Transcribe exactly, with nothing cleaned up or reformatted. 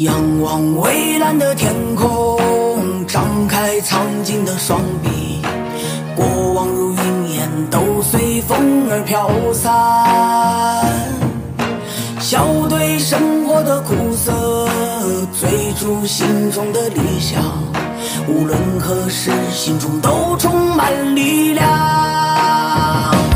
仰望蔚蓝的天空，张开苍劲的双臂，过往如云烟，都随风而飘散。笑对生活的苦涩，追逐心中的理想，无论何时，心中都充满力量。